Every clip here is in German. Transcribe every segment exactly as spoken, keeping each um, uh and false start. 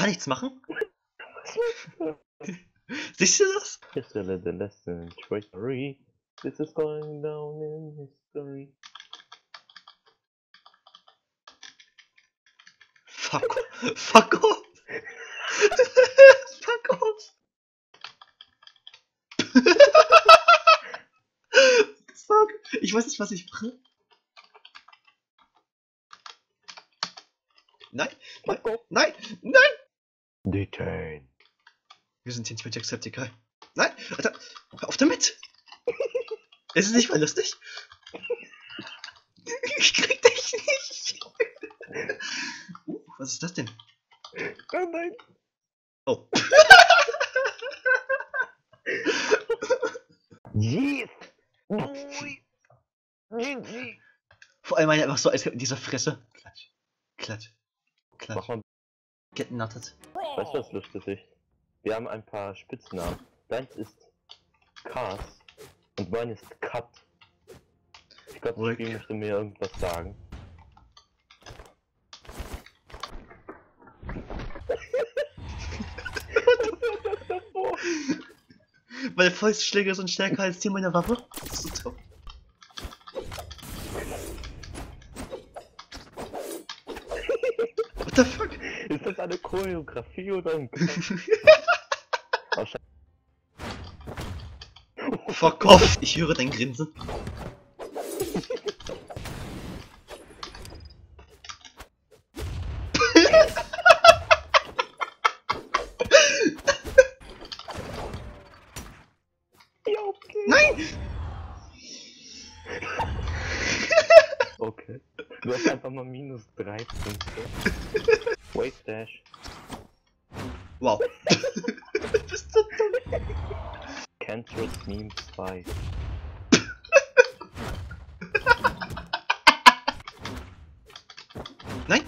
gar nichts machen? Siehst du das? This is the lesson trajectory. This is going down in history. Fuck off! Fuck off! Fuck off! Fuck! Ich weiß nicht, was ich mache. Nein! Fuck off! Nein! Nein! Detain! Wir sind hier nicht bei Jacksepticeye. Nein! Alter! Hör auf damit! Es ist nicht mal lustig! Ich krieg dich nicht! Uh, was ist das denn? Oh nein! Oh! Yes! Vor allem einfach so als in dieser Fresse. Klatsch. Klatsch. Klatsch. Get nutted. Weißt du, was lustig ist? Wir haben ein paar Spitznamen. Deins ist Cars und mein ist Cut. Ich glaube, ich möchte mir irgendwas sagen. Weil Fäustschläge sind stärker als die meiner Waffe? Das ist so toll. What the fuck? Ist das eine Choreografie oder ein oh, oh, fuck off! Ich höre dein Grinsen. Nein! Okay. Du hast einfach mal minus drei Punkte. Wait Dash. Wow. Das ist so dumm. Cantress Meme zwei. Nein!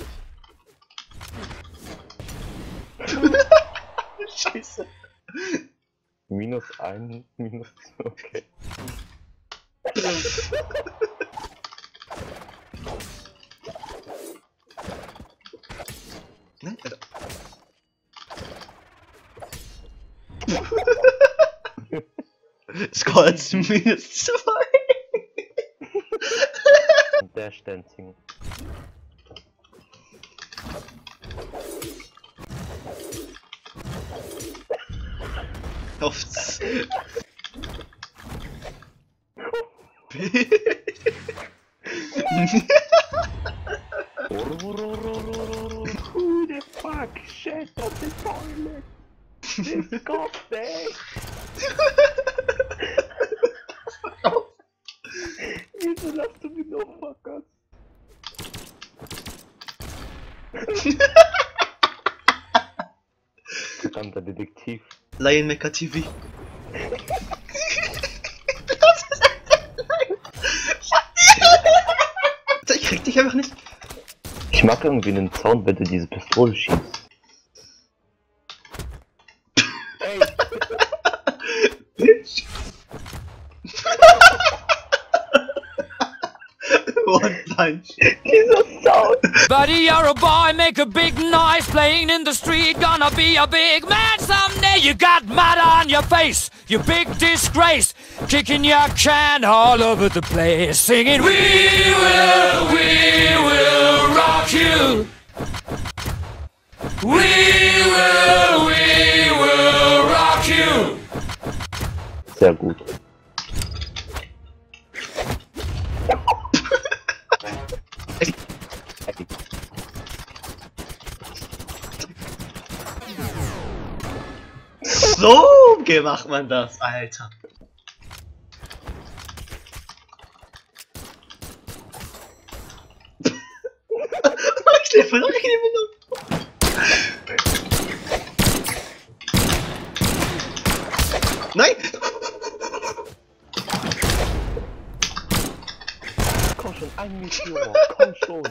Scheiße. Minus eins, minus zwei, okay. Nein, Alter. Scores minus zwei. Dash Dancing. Aufs. Who the fuck shit on the toilet? This got there. You don't have to be no fuckers. Verdammter Detektiv. Lion Mecha T V. Das ist einfach. Ich krieg dich einfach nicht. Ich mag irgendwie einen Sound, wenn du diese Pistole schießt. Ey. Bitch. One punch. Dieser Sound. Buddy, you're a boy, make a big noise, playing in the street, gonna be a big man someday. You got mud on your face, you big disgrace, kicking your can all over the place, singing, we will, we will rock you. We will, we will rock you. Sehr gut. So macht man das, Alter. Ich stehe voll in die Bindung. Nein! Komm schon, ein Meteor, komm schon.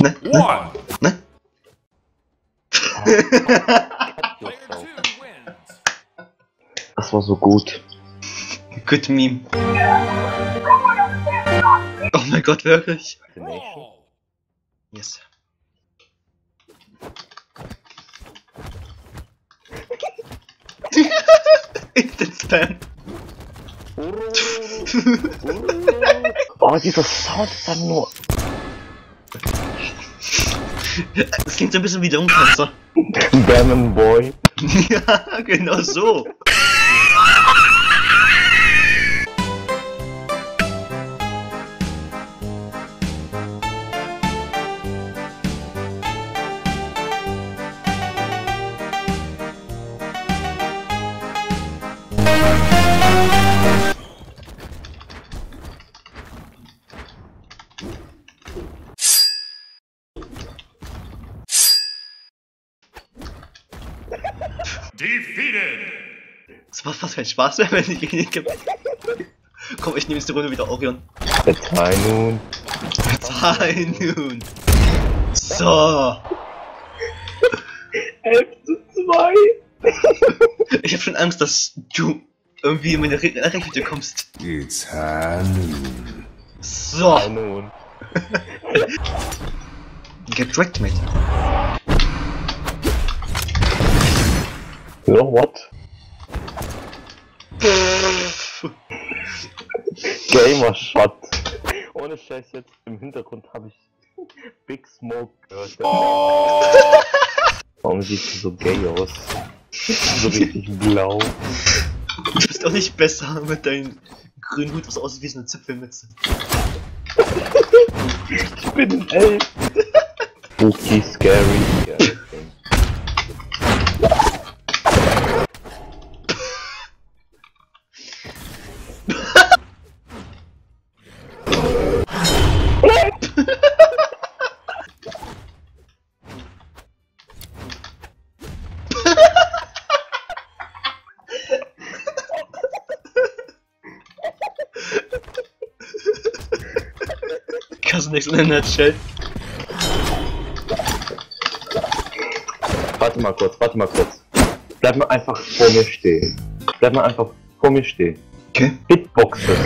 Nein, nein, nein. Das war so gut. Good meme. Oh mein Gott, wirklich. Yes. It's the spam. Oh, dieser Sound ist dann nur. Das klingt so ein bisschen wie der Umkanzer. Bam Boy. Ja, genau so. Defeated! Das macht fast keinen Spaß mehr, wenn ich ihn gibt. Komm, ich nehme jetzt die Runde wieder, Orion. Bezahl nun. Bezahl nun. So. elf zu zwei. Ich hab schon Angst, dass du irgendwie in meine Rechnung kommst. Bezahl nun. So. Nun. Get wrecked, mate. Ja, what? Gamershot. Ohne Scheiß, jetzt im Hintergrund habe ich Big Smoke gehört. Warum siehst du so gay aus? So richtig blau. Du bist doch nicht besser mit deinem grünen Hut, was aussieht wie so eine Zipfelmütze. Ich bin ein Elf. Spooky, scary. Yeah. Kannst du nichts in der Nutshell? Warte mal kurz, warte mal kurz. Bleib mal einfach vor mir stehen. Bleib mal einfach vor mir stehen. Okay. Hitboxen.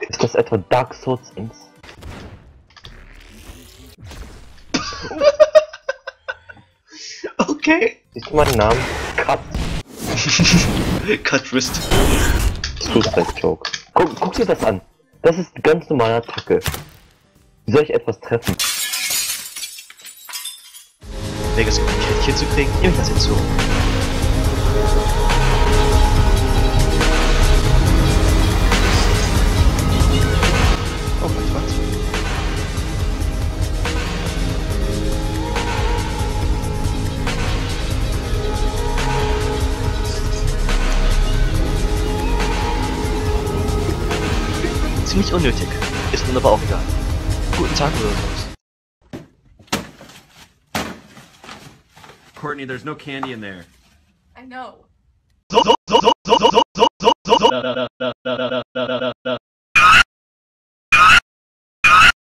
Ist das etwa Dark Souls eins? Okay. Siehst du meinen Namen? Cut. Cut Wrist. Suicide Joke. Guck, guck dir das an. Das ist eine ganz normale Attacke. Wie soll ich etwas treffen? Digga, es gibt ein Kettchen zu kriegen. Nimm das jetzt so. Oh mein Gott. Ziemlich unnötig. Ist nun aber auch egal. Guten Tag, oder Courtney, there's no candy in there. I know.